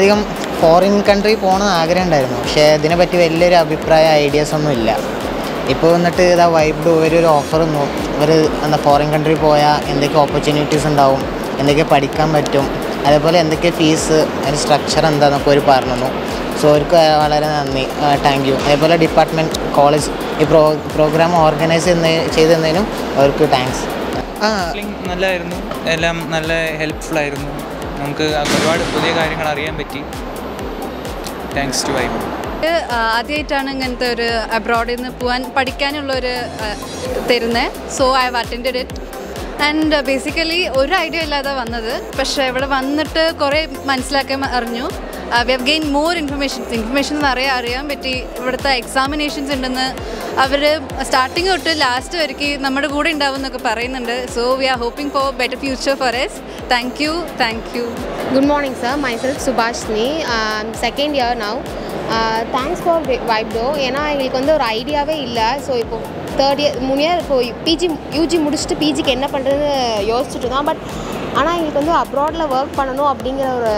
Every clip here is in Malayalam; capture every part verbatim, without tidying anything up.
adhigam foreign country pona agraha undirunnu. She idine patti velliya abhipraya ideas onnu illa. Ippo vannittu idha Vibedu oru offer unnu. Oru and foreign country poya endekke opportunities undavum, endekke padikkan pattum, adepole endekke fees and structure endha nokku oru parnanu. So orku valare nanni, thank you. Adepole department college ee program organize cheyidannu orku thanks. Ah, നല്ലായിരുന്നു എല്ലാം നല്ല ഹെൽപ്ഫുൾ ആയിരുന്നു നമുക്ക് ഒരുപാട് പുതിയ കാര്യങ്ങൾ അറിയാൻ പറ്റി താങ്ക്സ് ടു വൈബ് ആദ്യമായിട്ടാണ് ഇങ്ങനത്തെ ഒരു അബ്രോഡിൽ നിന്ന് പോകാൻ പഠിക്കാനുള്ള ഒരു തരുന്നേ so I have attended it and basically ഒരു ഐഡിയ ഇല്ലാതെ വന്നത് പക്ഷേ ഇവിടെ വന്നിട്ട് കുറേ മനസ്സിലാക്കാൻ അറിഞ്ഞു we have gain more information information നിറയെ അറിയാൻ പറ്റി ഇവിടുത്തെ എക്സാമിനേഷൻസ് ഉണ്ടെന്ന് അവർ സ്റ്റാർട്ടിങ് തൊട്ട് ലാസ്റ്റ് വരയ്ക്ക് നമ്മുടെ കൂടെ ഉണ്ടാവുമെന്നൊക്കെ പറയുന്നുണ്ട് so we are hoping for better future for us thank you thank you good morning sir myself Subhashini second year now thanks for വൈബ്ഡോ ഏന്നാ എങ്ങൾക്ക് வந்து ഒരു ഐഡിയാവേ ഇല്ല സോ ഇപ്പോൾ தேர்ட் இயர் மூணு இயர் இப்போ பிஜி யூஜி முடிச்சுட்டு பிஜிக்கு என்ன பண்ணுறதுன்னு யோசிச்சுட்டு தான் பட் ஆனால் எங்களுக்கு வந்து அப்ராடில் ஒர்க் பண்ணணும் அப்படிங்கிற ஒரு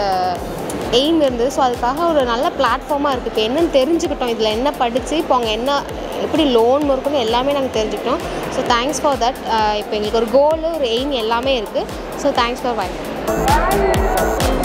எய்ம் இருந்தது ஸோ அதுக்காக ஒரு நல்ல பிளாட்ஃபார்மாக இருக்குது இப்போ என்னென்னு தெரிஞ்சுக்கிட்டோம் இதில் என்ன படித்து இப்போ அவங்க என்ன எப்படி லோன் இருக்குன்னு எல்லாமே நாங்கள் தெரிஞ்சுக்கிட்டோம் ஸோ தேங்க்ஸ் ஃபார் தட் இப்போ எங்களுக்கு ஒரு கோலு ஒரு எய்ம் எல்லாமே இருக்குது ஸோ தேங்க்ஸ் ஃபார் வைப்